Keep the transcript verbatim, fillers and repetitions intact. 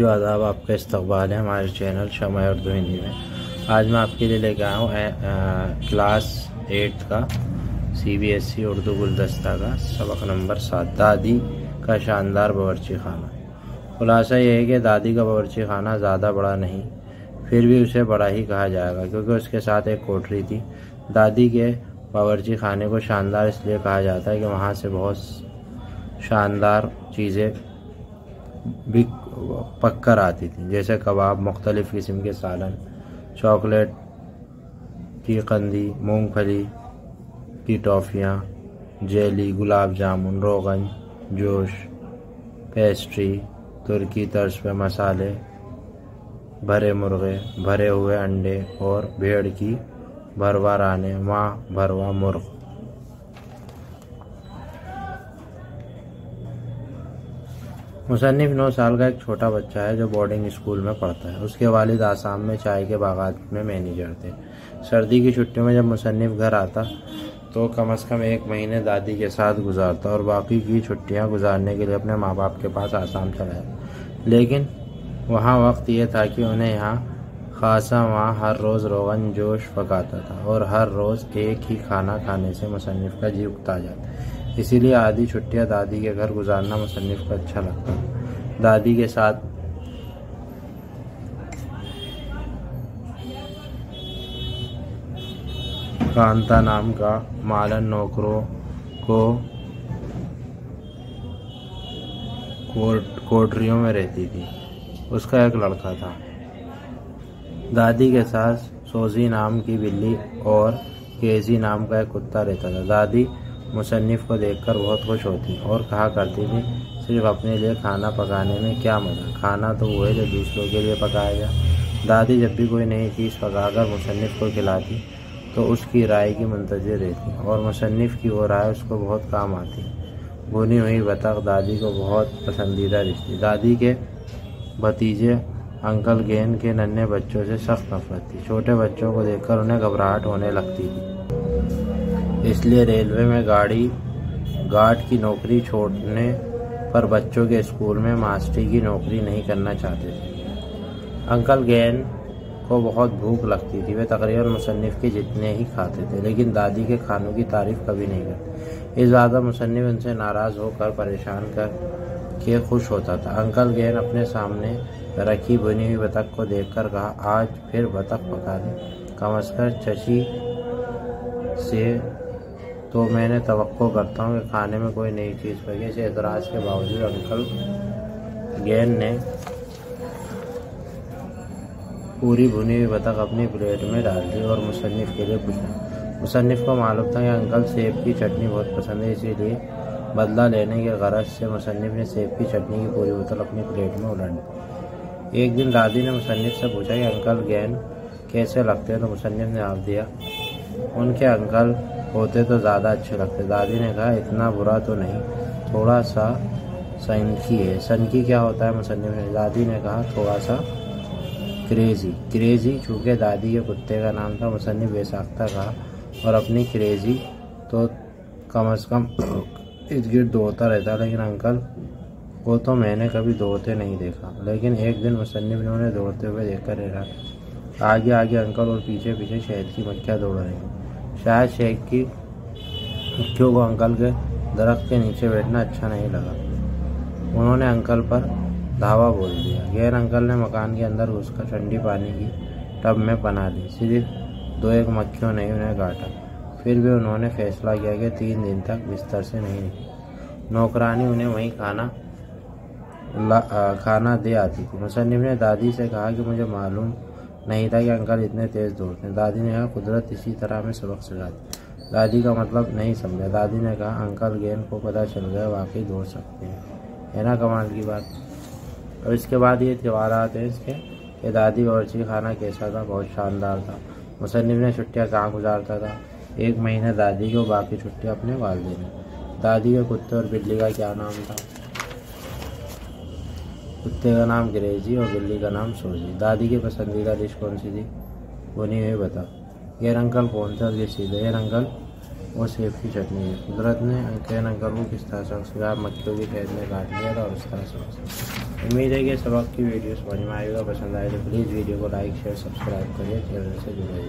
जो आदाब, आपका इस्तकबाल है हमारे चैनल शमा-ए-उर्दू हिंदी में। आज मैं आपके लिए लेकर आया हूँ क्लास एट का C B S E Urdu गुलदस्ता का सबक नंबर सात, दादी का शानदार बावर्ची खाना। खुलासा ये है कि दादी का बावर्ची खाना ज़्यादा बड़ा नहीं, फिर भी उसे बड़ा ही कहा जाएगा क्योंकि उसके साथ एक कोठरी थी। दादी के बावर्ची खाने को शानदार इसलिए कहा जाता है कि वहाँ से बहुत शानदार चीज़ें भी पक कर आती थी, जैसे कबाब, मुख्तलिफ़ किस्म के सालन, चॉकलेट की कंदी, मूंगफली की टॉफ़ियाँ, जेली, गुलाब जामुन, रोगन जोश, पेस्ट्री, तुर्की तर्ज पे मसाले, भरे मुर्गे, भरे हुए अंडे और भेड़ की भरवा राने, माँ भरवा मुर्ग। मुसन्निफ़ नौ साल का एक छोटा बच्चा है जो बोर्डिंग स्कूल में पढ़ता है। उसके वालिद आसाम में चाय के बागात में मैनेजर थे। सर्दी की छुट्टियों में जब मुसन्निफ़ घर आता तो कम से कम एक महीने दादी के साथ गुजारता और बाकी की छुट्टियां गुजारने के लिए अपने माँ बाप के पास आसाम चला गया। लेकिन वहाँ वक्त यह था कि उन्हें यहाँ खासा माँ हर रोज़ रोगन जोश पकाता था और हर रोज़ एक ही खाना खाने से मुसन्निफ़ का जी उकता जाता, इसीलिए आधी छुट्टियां दादी के घर गुजारना मुसन्निफ़ को अच्छा लगता। दादी के साथ कांता नाम का मालन नौकरों को कोठरियों में रहती थी, उसका एक लड़का था। दादी के साथ सोजी नाम की बिल्ली और केजी नाम का एक कुत्ता रहता था। दादी मुसन्निफ़ को देखकर बहुत खुश होती और कहा करती थी, सिर्फ अपने लिए खाना पकाने में क्या मज़ा, खाना तो वो है जो दूसरों के लिए पकाया जाए। दादी जब भी कोई नई चीज़ पकाकर मुसन्निफ़ को खिलाती तो उसकी राय की मुंतज़र रहती और मुसन्निफ़ की वो राय उसको बहुत काम आती। भुनी हुई बतख दादी को बहुत पसंदीदा डिश थी। दादी के भतीजे अंकल गेंद के नन्हे बच्चों से सख्त नफरत थी। छोटे बच्चों को देखकर उन्हें घबराहट होने लगती थी, इसलिए रेलवे में गाड़ी गार्ड की नौकरी छोड़ने पर बच्चों के स्कूल में मास्टरी की नौकरी नहीं करना चाहते थे। अंकल गेंद को बहुत भूख लगती थी, वे तकरीबन मुसन्निफ़ के जितने ही खाते थे, लेकिन दादी के खानों की तारीफ़ कभी नहीं करती। इस बात पर मुसन्निफ़ उनसे नाराज़ होकर परेशान कर के खुश होता था। अंकल गेंद अपने सामने रखी बुनी हुई बतख को देखकर कहा, आज फिर बतख पका दी, कम से कम चची से तो मैंने तवक्को करता हूँ कि खाने में कोई नई चीज़ पकी। इस एतराज़ के बावजूद अंकल गेंद ने पूरी भुनी हुई बतख अपनी प्लेट में डाल दी और मुसन्निफ़ के लिए पूछा। मुसन्निफ़ को मालूम था कि अंकल सेब की चटनी बहुत पसंद है, इसीलिए बदला लेने के गरज से मुसन्निफ़ ने सेब की चटनी की पूरी बोतल अपनी प्लेट में उलट दी। एक दिन दादी ने मुसन्निफ़ से पूछा कि अंकल गेंद कैसे लगते हैं, तो मुसन्निफ़ ने जवाब दिया, उनके अंकल होते तो ज़्यादा अच्छे लगते। दादी ने कहा, इतना बुरा तो नहीं, थोड़ा सा सनकी है। सनकी क्या होता है मुसन्निफ़ ने? दादी ने कहा, थोड़ा सा क्रेज़ी। क्रेज़ी चूँकि दादी के कुत्ते का नाम था, मुसन्निफ़ बेसाख्ता कहा और अपनी क्रेज़ी तो कम अज़ कम इर्द गिर्द धोता रहता, लेकिन अंकल को तो मैंने कभी दौड़ते नहीं देखा। लेकिन एक दिन मुसन्निफ़ ने उन्हें दौड़ते हुए देख कर रहा, आगे आगे अंकल और पीछे पीछे शहद की मक्खियाँ दौड़ रही हैं। शायद शहद की मक्खियों को अंकल के दरख्त के नीचे बैठना अच्छा नहीं लगा, उन्होंने अंकल पर धावा बोल दिया। गैर अंकल ने मकान के अंदर घुसकर ठंडी पानी की टब में बना ली, सिर्फ दो एक मक्खियों ने उन्हें काटा। फिर भी उन्होंने फैसला किया कि तीन दिन तक बिस्तर से नहीं निकली। नौकरानी उन्हें वहीं खाना आ, खाना दे आती थी। मुसन्निफ़ ने दादी से कहा कि मुझे मालूम नहीं था कि अंकल इतने तेज़ दौड़ते हैं। दादी ने कहा, कुदरत इसी तरह में सबक सिखाती। दादी का मतलब नहीं समझा। दादी ने कहा, अंकल गेंद को पता चल गया वाकई दौड़ सकते हैं, है ना कमाल की बात। और इसके बाद ये त्यौहार आते हैं इसके कि दादी बावर्ची खाना कैसा था, बहुत शानदार था। मुसन्निफ़ ने छुट्टियाँ कहाँ गुजारता था? एक महीने दादी को, बाकी छुट्टियाँ अपने वालिद ने। दादी के कुत्ते और बिल्ली का क्या नाम था? कुत्ते का नाम क्रेजी और बिल्ली का नाम सोजी। दादी की पसंदीदा डिश कौन सी थी? बुनी हुई बता। गैर अंकल कौन थे और ये सीधे? गैर अंकल और सेब की चटनी है। कुदरत ने अंकल अंकल को किस तरह शख्सगार मक्खियों की कैद में काट लिया था और उस तरह से। उम्मीद है कि सबक की वीडियो समझ में आएगा। पसंद आए तो प्लीज़ वीडियो को लाइक शेयर सब्सक्राइब करिए, चैनल से जुड़िए।